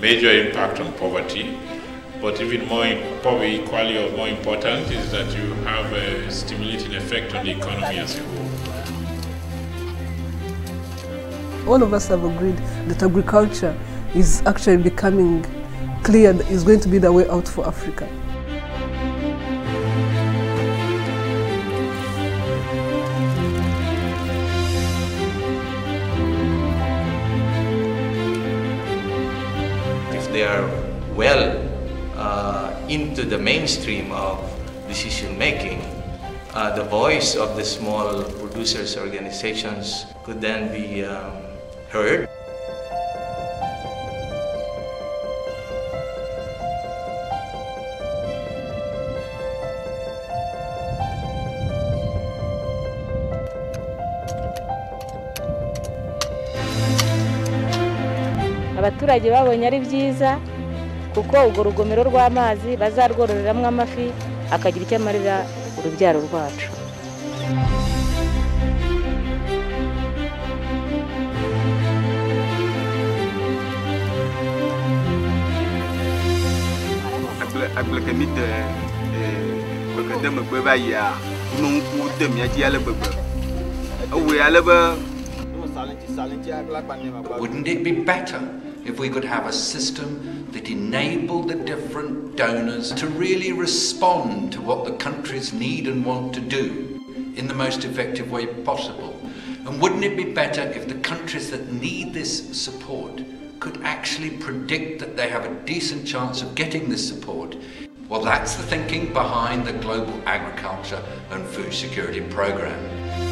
major impact on poverty. But even more, probably equally or more important, is that you have a stimulating effect on the economy as a whole. All of us have agreed that agriculture is actually becoming clear that is going to be the way out for Africa. If they are well into the mainstream of decision making, the voice of the small producers organizations could then be heard. Abaturage babonye ari byiza kuko ubwo rugomero rw'amazi bazarwororeramo amafi akagira icyo amarira urubyaro rwacu. Aplakemite bakadamagwe baya n'unku demyaji alabagwe awe alaba. Wouldn't it be better if we could have a system that enabled the different donors to really respond to what the countries need and want to do in the most effective way possible? And wouldn't it be better if the countries that need this support could actually predict that they have a decent chance of getting this support? Well, that's the thinking behind the Global Agriculture and Food Security Program.